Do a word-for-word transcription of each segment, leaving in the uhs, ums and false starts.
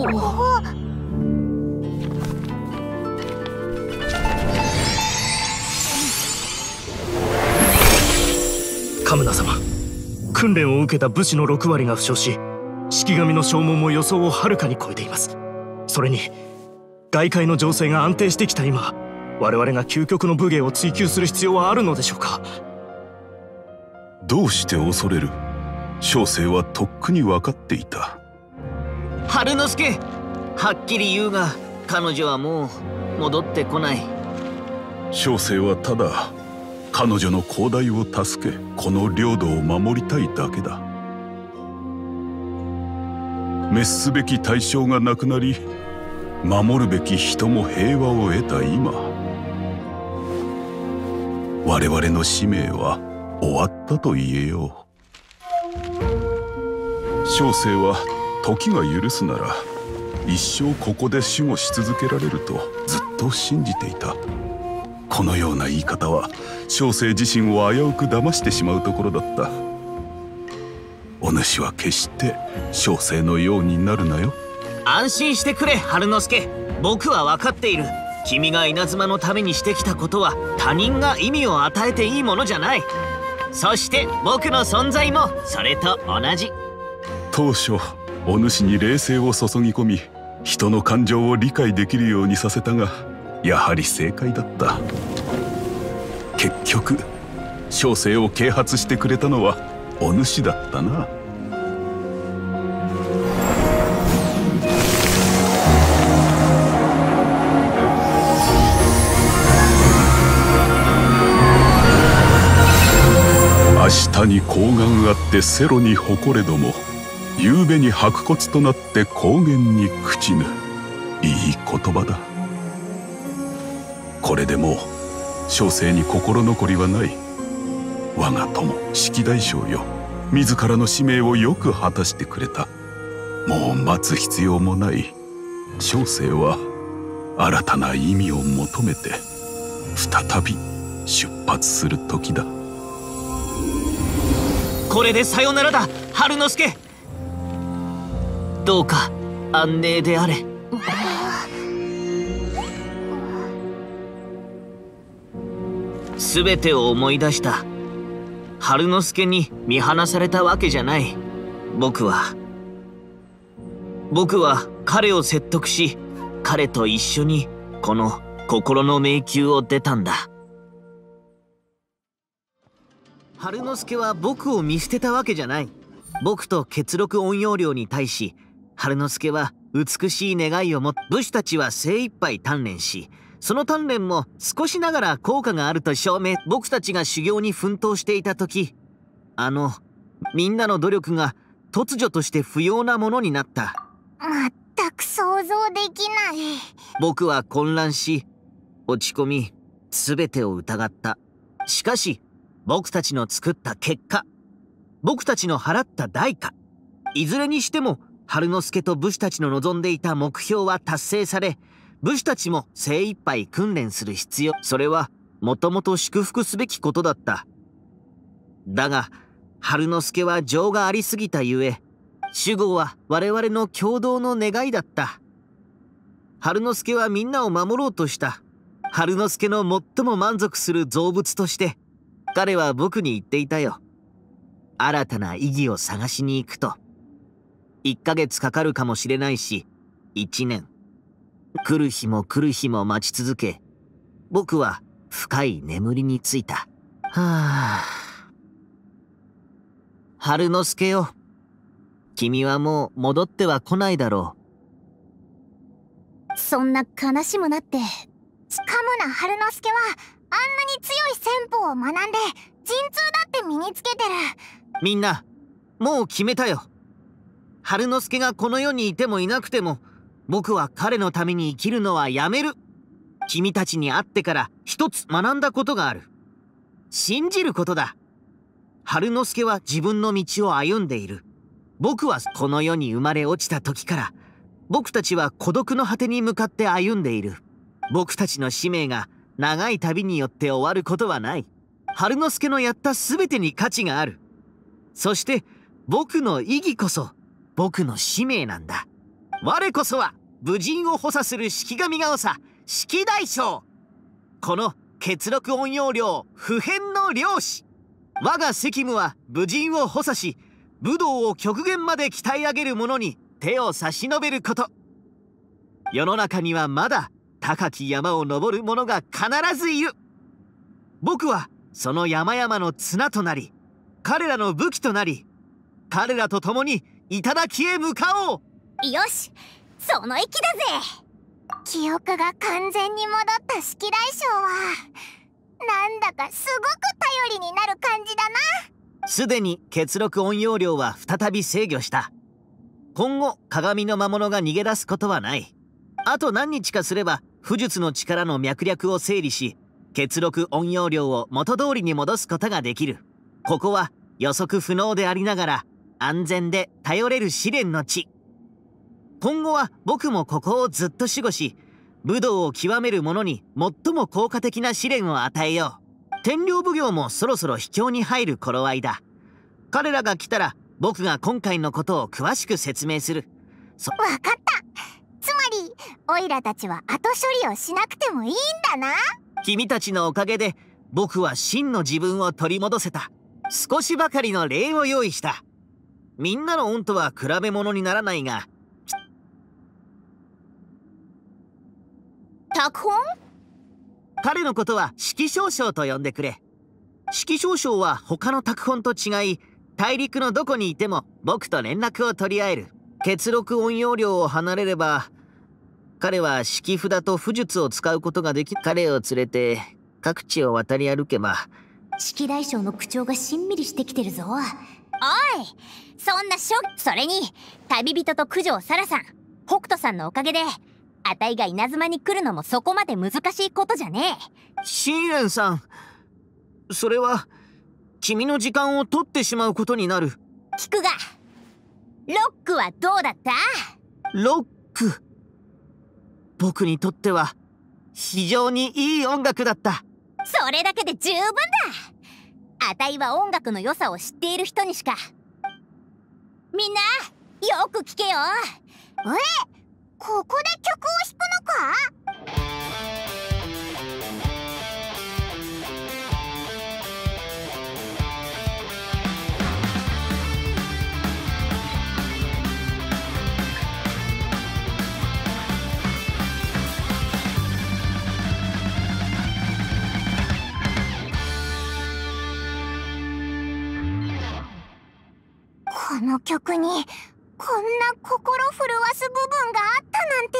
カムナ様、訓練を受けた武士のろくわりが負傷し、式神の消耗も予想をはるかに超えています。それに外界の情勢が安定してきた今、我々が究極の武芸を追求する必要はあるのでしょうか。どうして恐れる？小生はとっくに分かっていた。春之助、はっきり言うが彼女はもう戻ってこない。小生はただ彼女の高台を助け、この領土を守りたいだけだ。滅すべき対象がなくなり、守るべき人も平和を得た今、我々の使命は終わったと言えよう。小生は時が許すなら一生ここで守護し続けられるとずっと信じていた。このような言い方は小生自身を危うく騙してしまうところだった。お主は決して小生のようになるなよ。安心してくれ春之助、僕は分かっている。君が稲妻のためにしてきたことは他人が意味を与えていいものじゃない。そして僕の存在もそれと同じ。当初お主に霊性を注ぎ込み、人の感情を理解できるようにさせたが、やはり正解だった。結局小生を啓発してくれたのはお主だったな。明日に睾丸あってセロに誇れども、夕べに白骨となって高原に朽ちぬ。いい言葉だ。これでもう小生に心残りはない。我が友式大将よ、自らの使命をよく果たしてくれた。もう待つ必要もない。小生は新たな意味を求めて再び出発する時だ。これでさよならだ春之助、どうか安寧であれ。全てを思い出した。春之助に見放されたわけじゃない。僕は僕は彼を説得し、彼と一緒にこの心の迷宮を出たんだ。春之助は僕を見捨てたわけじゃない。僕と血録怨霊寮に対し、春之助は美しい願いを持って武士たちは精一杯鍛錬し、その鍛錬も少しながら効果があると証明。僕たちが修行に奮闘していた時、あのみんなの努力が突如として不要なものになった。全く想像できない。僕は混乱し、落ち込み、全てを疑った。しかし僕たちの作った結果、僕たちの払った代価、いずれにしても春之助と武士たちの望んでいた目標は達成され、武士たちも精一杯訓練する必要、それはもともと祝福すべきことだった。だが春之助は情がありすぎたゆえ、守護は我々の共同の願いだった。春之助はみんなを守ろうとした。春之助の最も満足する造物として彼は僕に言っていたよ。新たな意義を探しに行くと。いっかげつかかるかもしれないし、いちねん。来る日も来る日も待ち続け、僕は深い眠りについた。はあ。春之助よ。君はもう戻っては来ないだろう。そんな悲しむなって。カムナ春之助は、あんなに強い戦法を学んで陣痛だって身につけてる。みんなもう決めたよ。春之助がこの世にいてもいなくても、僕は彼のために生きるのはやめる。君たちに会ってから一つ学んだことがある。信じることだ。春之助は自分の道を歩んでいる。僕はこの世に生まれ落ちた時から、僕たちは孤独の果てに向かって歩んでいる。僕たちの使命が長い旅によって終わることはない。春之助のやった全てに価値がある。そして僕の意義こそ僕の使命なんだ。我こそは武人を補佐する式神が長式大将。この血録音容量不変の漁師。我が責務は武人を補佐し、武道を極限まで鍛え上げる者に手を差し伸べること。世の中にはまだ高き山を登る者が必ずいる。僕はその山々の綱となり、彼らの武器となり、彼らと共に頂へ向かおう。よし、その意気だぜ。記憶が完全に戻った式大将はなんだかすごく頼りになる感じだな。すでに血録音容量は再び制御した。今後鏡の魔物が逃げ出すことはない。あと何日かすれば巫術の力の脈略を整理し、血録音容量を元通りに戻すことができる。ここは予測不能でありながら安全で頼れる試練の地。今後は僕もここをずっと守護し、武道を極める者に最も効果的な試練を与えよう。天領奉行もそろそろ秘境に入る頃合いだ。彼らが来たら僕が今回のことを詳しく説明する。そ、わかった。つまりオイラたちは後処理をしなくてもいいんだな。君たちのおかげで僕は真の自分を取り戻せた。少しばかりの礼を用意した。みんなの恩とは比べ物にならないが。拓本？彼のことは式少将と呼んでくれ。式少将は他の拓本と違い、大陸のどこにいても僕と連絡を取り合える。血録音容量を離れれば彼は式札と巫術を使うことができ、彼を連れて各地を渡り歩けば。式大将の口調がしんみりしてきてるぞ。おい、そんなしょ。それに旅人と九条沙羅さん、北斗さんのおかげであたいが稲妻に来るのもそこまで難しいことじゃねえ。信玄さん、それは君の時間を取ってしまうことになる。聞くが、ロックはどうだった？ロック、僕にとっては非常にいい音楽だった。それだけで十分だ。あたいは音楽の良さを知っている人にしか。みんなよく聞けよ。え、ここで曲を弾くのか？この曲にこんな心震わす部分があったなんて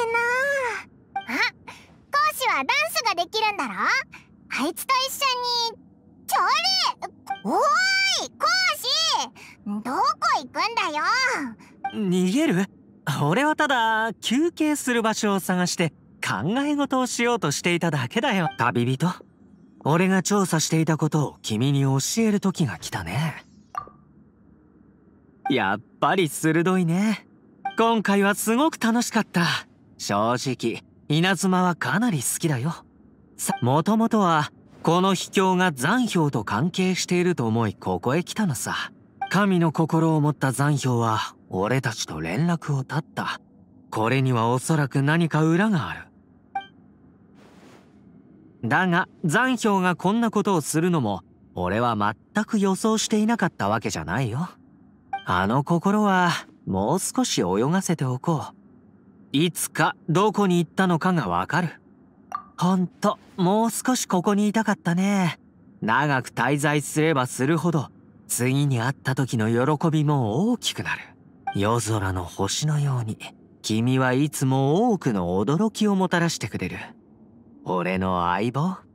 なあ。講師はダンスができるんだろ。あいつと一緒にちょれ。おーい講師、どこ行くんだよ。逃げる？俺はただ休憩する場所を探して考え事をしようとしていただけだよ。旅人、俺が調査していたことを君に教える時が来たね。やっぱり鋭いね。今回はすごく楽しかった。正直稲妻はかなり好きだよ。さ、もともとはこの秘境が残氷と関係していると思いここへ来たのさ。神の心を持った残氷は俺たちと連絡を絶った。これにはおそらく何か裏がある。だが残氷がこんなことをするのも俺は全く予想していなかったわけじゃないよ。あの心はもう少し泳がせておこう。いつかどこに行ったのかがわかる。ほんともう少しここにいたかったね。長く滞在すればするほど次に会った時の喜びも大きくなる。夜空の星のように君はいつも多くの驚きをもたらしてくれる俺の相棒。